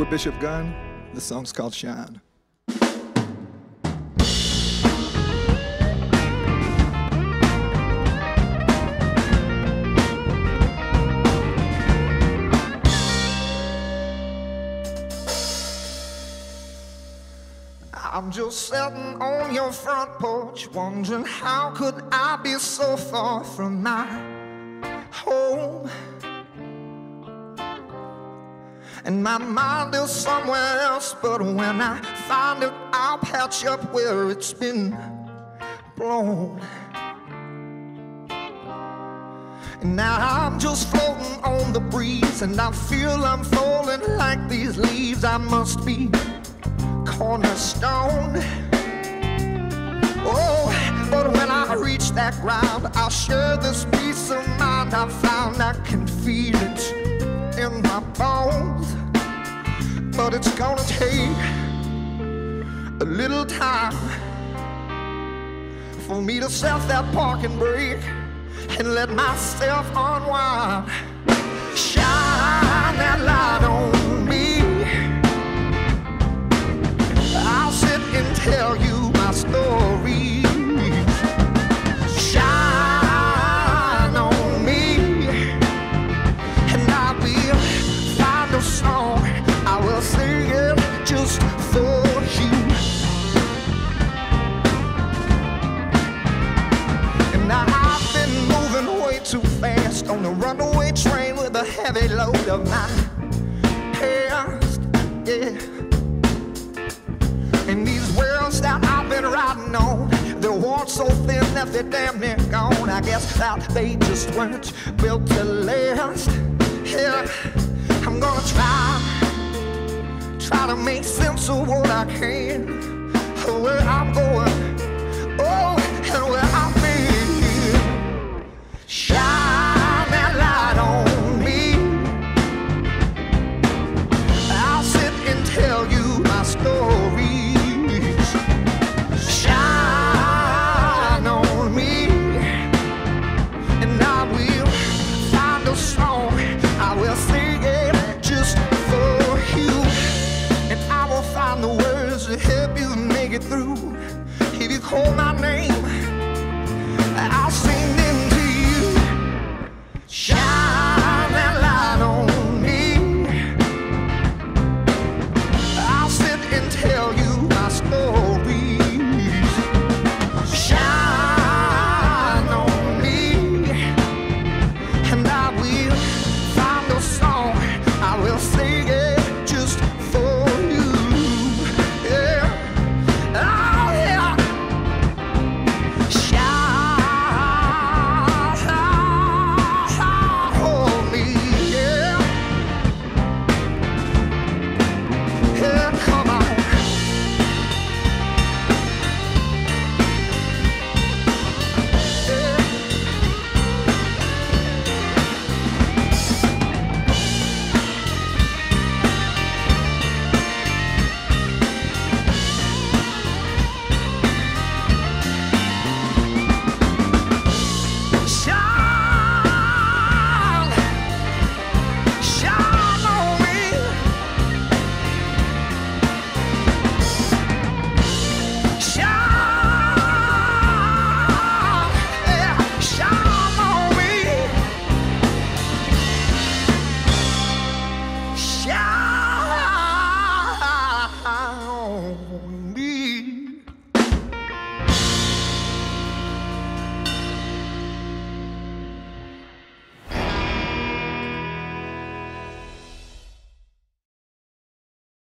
with Bishop Gunn. The song's called Shine. I'm just sitting on your front porch, wondering how could I be so far from my home, and my mind is somewhere else. But when I find it, I'll patch up where it's been blown. And now I'm just floating on the breeze, and I feel I'm falling like these leaves. I must be cornerstone. Oh, but when I reach that ground, I'll share this peace of mind I found. I can feel it in my bones, but it's gonna take a little time for me to self that parking brake and let myself unwind. Shine that light on. Tell you my story. Shine on me, and I will find a song. I will sing it just for you. And I've been moving way too fast on the runaway train with a heavy load of my past. Yeah. And these wheels that I've been riding on, they're worn so thin that they're damn near gone. I guess that they just weren't built to last. Yeah, I'm gonna try to make sense of what I can, of where I'm going, oh, and where I've been. Shine that light on me. I'll sit and tell you my story. Find the words to help you make it through. If you call my name, I'll sing them to you. Shine that light on me. I'll sit and tell you my stories. Shine on me, and I will find a song. I will sing it. Shine.